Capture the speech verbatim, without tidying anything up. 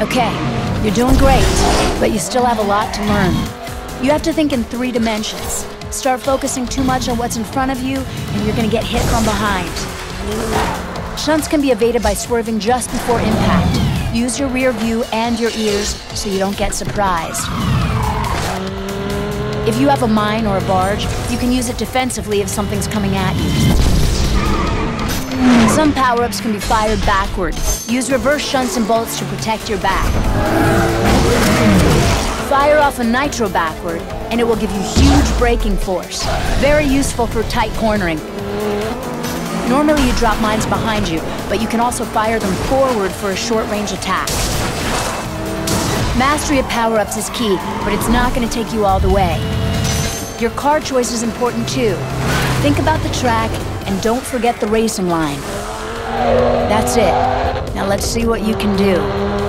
Okay, you're doing great, but you still have a lot to learn. You have to think in three dimensions. Start focusing too much on what's in front of you, and you're gonna get hit from behind. Shunts can be evaded by swerving just before impact. Use your rear view and your ears so you don't get surprised. If you have a mine or a barge, you can use it defensively if something's coming at you. Some power-ups can be fired backward. Use reverse shunts and bolts to protect your back. Fire off a nitro backward, and it will give you huge braking force. Very useful for tight cornering. Normally you drop mines behind you, but you can also fire them forward for a short-range attack. Mastery of power-ups is key, but it's not going to take you all the way. Your car choice is important too. Think about the track, and don't forget the racing line. That's it. Now let's see what you can do.